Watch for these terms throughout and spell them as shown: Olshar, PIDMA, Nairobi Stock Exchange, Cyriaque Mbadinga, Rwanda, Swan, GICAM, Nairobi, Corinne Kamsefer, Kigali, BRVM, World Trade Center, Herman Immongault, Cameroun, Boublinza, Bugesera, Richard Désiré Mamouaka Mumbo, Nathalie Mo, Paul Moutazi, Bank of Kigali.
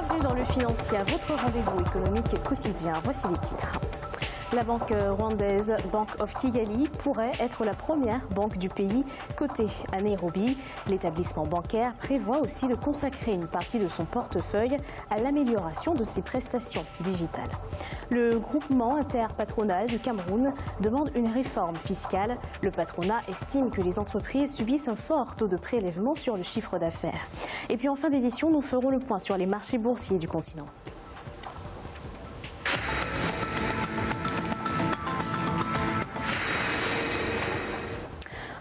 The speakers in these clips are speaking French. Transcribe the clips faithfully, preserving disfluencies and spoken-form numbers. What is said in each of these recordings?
Bienvenue dans le Financier, votre rendez-vous économique quotidien. Voici les titres. La banque rwandaise Bank of Kigali pourrait être la première banque du pays cotée à Nairobi. L'établissement bancaire prévoit aussi de consacrer une partie de son portefeuille à l'amélioration de ses prestations digitales. Le groupement interpatronal du Cameroun demande une réforme fiscale. Le patronat estime que les entreprises subissent un fort taux de prélèvement sur le chiffre d'affaires. Et puis en fin d'édition, nous ferons le point sur les marchés boursiers du continent.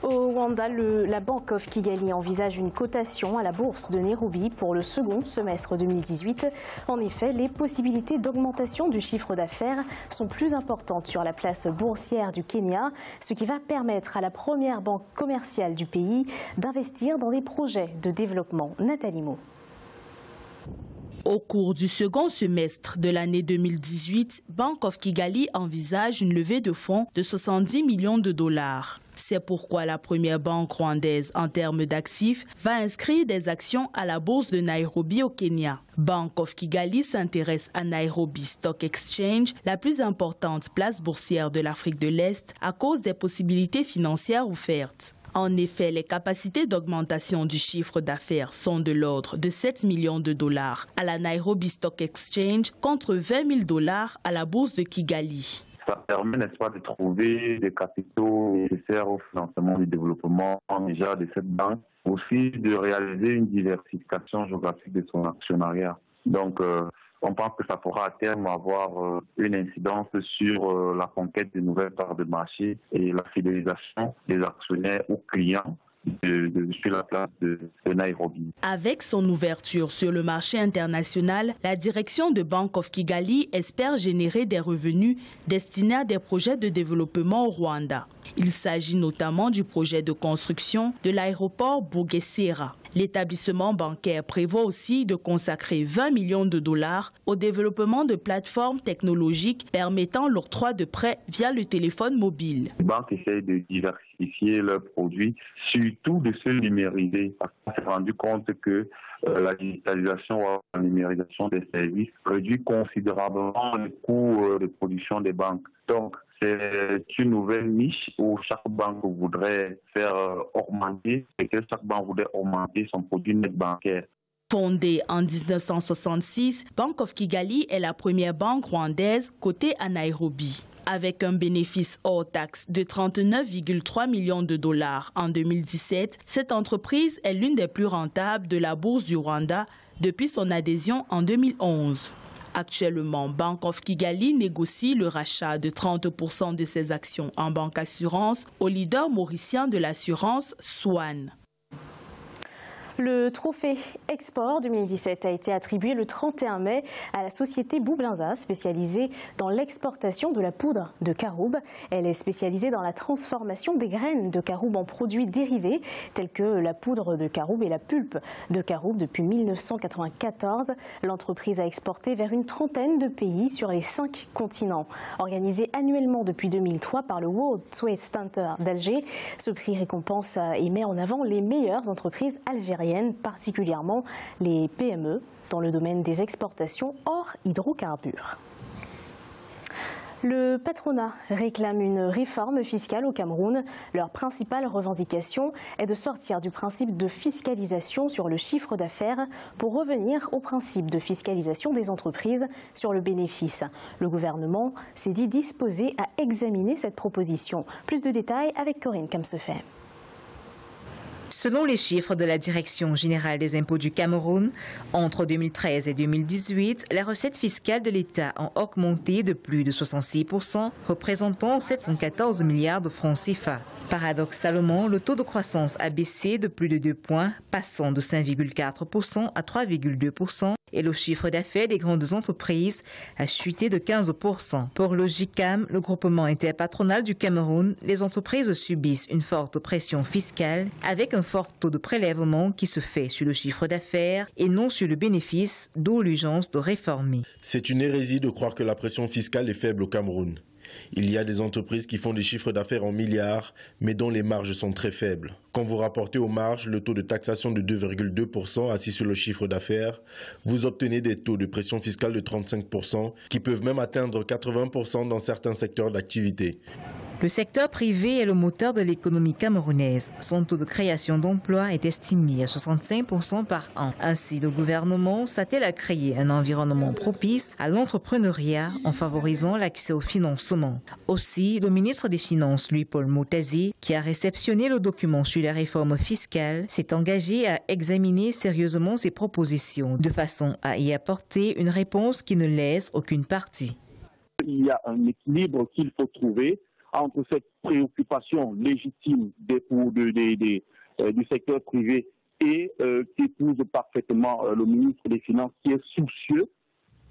Au Rwanda, le, la Bank of Kigali envisage une cotation à la bourse de Nairobi pour le second semestre deux mille dix-huit. En effet, les possibilités d'augmentation du chiffre d'affaires sont plus importantes sur la place boursière du Kenya, ce qui va permettre à la première banque commerciale du pays d'investir dans des projets de développement. Nathalie Mo. Au cours du second semestre de l'année deux mille dix-huit, Bank of Kigali envisage une levée de fonds de soixante-dix millions de dollars. C'est pourquoi la première banque rwandaise en termes d'actifs va inscrire des actions à la bourse de Nairobi au Kenya. Bank of Kigali s'intéresse à Nairobi Stock Exchange, la plus importante place boursière de l'Afrique de l'Est, à cause des possibilités financières offertes. En effet, les capacités d'augmentation du chiffre d'affaires sont de l'ordre de sept millions de dollars à la Nairobi Stock Exchange contre vingt mille dollars à la bourse de Kigali. Ça permet, n'est-ce pas, de trouver des capitaux nécessaires au financement du développement déjà de cette banque, aussi de réaliser une diversification géographique de son actionnariat. Donc, euh, on pense que ça pourra à terme avoir euh, une incidence sur euh, la conquête de nouvelles parts de marché et la fidélisation des actionnaires aux clients de, de, sur la place de, de Nairobi. Avec son ouverture sur le marché international, la direction de Bank of Kigali espère générer des revenus destinés à des projets de développement au Rwanda. Il s'agit notamment du projet de construction de l'aéroport Bugesera. L'établissement bancaire prévoit aussi de consacrer vingt millions de dollars au développement de plateformes technologiques permettant l'octroi de prêts via le téléphone mobile. Les banques essayent de diversifier leurs produits, surtout de se numériser. On s'est rendu compte que euh, la digitalisation ou la numérisation des services réduit considérablement le coût euh, de production des banques. Donc, c'est une nouvelle niche où chaque banque voudrait faire augmenter et que chaque banque voudrait augmenter son produit net bancaire. Fondée en mille neuf cent soixante-six, Bank of Kigali est la première banque rwandaise cotée à Nairobi. Avec un bénéfice hors taxe de trente-neuf virgule trois millions de dollars en deux mille dix-sept, cette entreprise est l'une des plus rentables de la bourse du Rwanda depuis son adhésion en deux mille onze. Actuellement, Bank of Kigali négocie le rachat de trente pour cent de ses actions en banque assurance au leader mauricien de l'assurance, Swan. Le trophée Export deux mille dix-sept a été attribué le trente et un mai à la société Boublinza, spécialisée dans l'exportation de la poudre de caroube. Elle est spécialisée dans la transformation des graines de caroube en produits dérivés, tels que la poudre de caroube et la pulpe de caroube. Depuis mille neuf cent quatre-vingt-quatorze, l'entreprise a exporté vers une trentaine de pays sur les cinq continents. Organisé annuellement depuis deux mille trois par le World Trade Center d'Alger, ce prix récompense et met en avant les meilleures entreprises algériennes, particulièrement les P M E dans le domaine des exportations hors hydrocarbures. Le patronat réclame une réforme fiscale au Cameroun. Leur principale revendication est de sortir du principe de fiscalisation sur le chiffre d'affaires pour revenir au principe de fiscalisation des entreprises sur le bénéfice. Le gouvernement s'est dit disposé à examiner cette proposition. Plus de détails avec Corinne Kamsefer. Selon les chiffres de la Direction générale des impôts du Cameroun, entre deux mille treize et deux mille dix-huit, les recettes fiscales de l'État ont augmenté de plus de soixante-six pour cent, représentant sept cent quatorze milliards de francs C F A. Paradoxalement, le taux de croissance a baissé de plus de deux points, passant de cinq virgule quatre pour cent à trois virgule deux pour cent, et le chiffre d'affaires des grandes entreprises a chuté de quinze pour cent. Pour le G I C A M, le groupement interpatronal du Cameroun, les entreprises subissent une forte pression fiscale avec un fort taux de prélèvement qui se fait sur le chiffre d'affaires et non sur le bénéfice, d'où l'urgence de réformer. C'est une hérésie de croire que la pression fiscale est faible au Cameroun. Il y a des entreprises qui font des chiffres d'affaires en milliards, mais dont les marges sont très faibles. Quand vous rapportez aux marges le taux de taxation de deux virgule deux pour cent assis sur le chiffre d'affaires, vous obtenez des taux de pression fiscale de trente-cinq pour cent, qui peuvent même atteindre quatre-vingts pour cent dans certains secteurs d'activité. Le secteur privé est le moteur de l'économie camerounaise. Son taux de création d'emplois est estimé à soixante-cinq pour cent par an. Ainsi, le gouvernement s'attelle à créer un environnement propice à l'entrepreneuriat en favorisant l'accès au financement. Aussi, le ministre des Finances, lui, Paul Moutazi, qui a réceptionné le document sur la réforme fiscale, s'est engagé à examiner sérieusement ses propositions de façon à y apporter une réponse qui ne laisse aucune partie. Il y a un équilibre qu'il faut trouver entre cette préoccupation légitime des, de, de, de, euh, du secteur privé et euh, qu'épouse parfaitement euh, le ministre des Finances, qui est soucieux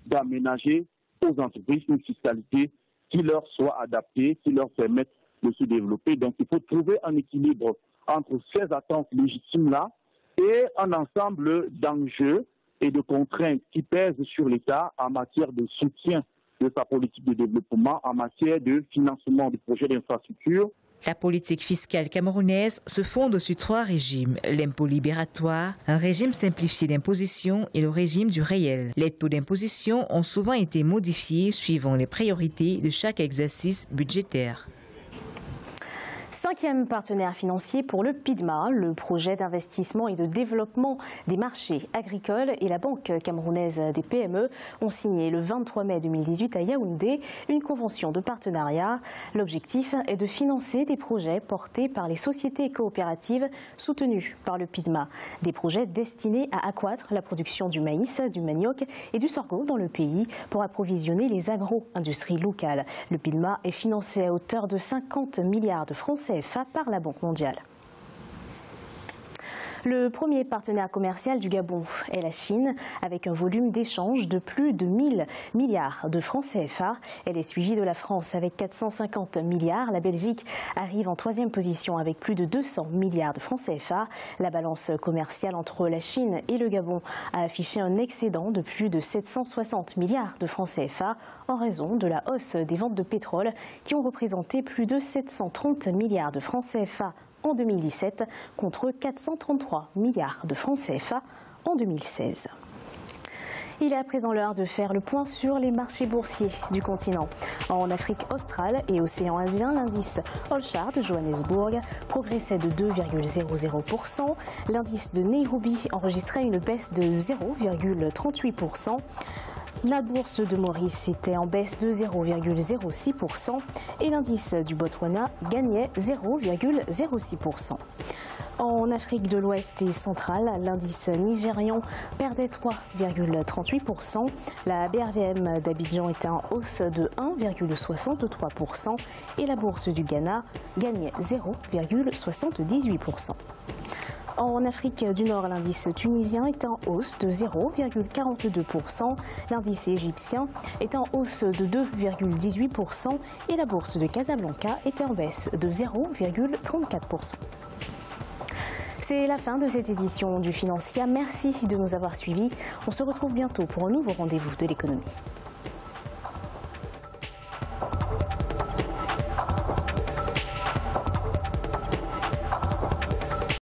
d'aménager aux entreprises une fiscalité qui leur soit adaptée, qui leur permette de se développer. Donc il faut trouver un équilibre entre ces attentes légitimes-là et un ensemble d'enjeux et de contraintes qui pèsent sur l'État en matière de soutien de sa politique de développement en matière de financement du projet d'infrastructure. La politique fiscale camerounaise se fonde sur trois régimes, l'impôt libératoire, un régime simplifié d'imposition et le régime du réel. Les taux d'imposition ont souvent été modifiés suivant les priorités de chaque exercice budgétaire. Cinquième partenaire financier pour le PIDMA, le projet d'investissement et de développement des marchés agricoles et la Banque camerounaise des P M E ont signé le vingt-trois mai deux mille dix-huit à Yaoundé une convention de partenariat. L'objectif est de financer des projets portés par les sociétés coopératives soutenues par le PIDMA. Des projets destinés à accroître la production du maïs, du manioc et du sorgho dans le pays pour approvisionner les agro-industries locales. Le PIDMA est financé à hauteur de cinquante milliards de francs C F A par la Banque mondiale. Le premier partenaire commercial du Gabon est la Chine, avec un volume d'échanges de plus de mille milliards de francs C F A. Elle est suivie de la France avec quatre cent cinquante milliards. La Belgique arrive en troisième position avec plus de deux cents milliards de francs C F A. La balance commerciale entre la Chine et le Gabon a affiché un excédent de plus de sept cent soixante milliards de francs C F A en raison de la hausse des ventes de pétrole qui ont représenté plus de sept cent trente milliards de francs C F A en deux mille dix-sept contre quatre cent trente-trois milliards de francs C F A en deux mille seize. Il est à présent l'heure de faire le point sur les marchés boursiers du continent. En Afrique australe et océan Indien, l'indice Olshar de Johannesburg progressait de deux virgule zéro zéro pour cent. L'indice de Nairobi enregistrait une baisse de zéro virgule trente-huit pour cent. La bourse de Maurice était en baisse de zéro virgule zéro six pour cent et l'indice du Botswana gagnait zéro virgule zéro six pour cent. En Afrique de l'Ouest et centrale, l'indice nigérian perdait trois virgule trente-huit pour cent. La B R V M d'Abidjan était en hausse de un virgule soixante-trois pour cent et la bourse du Ghana gagnait zéro virgule soixante-dix-huit pour cent. En Afrique du Nord, l'indice tunisien est en hausse de zéro virgule quarante-deux pour cent. L'indice égyptien est en hausse de deux virgule dix-huit pour cent. Et la bourse de Casablanca était en baisse de zéro virgule trente-quatre pour cent. C'est la fin de cette édition du Financier. Merci de nous avoir suivis. On se retrouve bientôt pour un nouveau rendez-vous de l'économie.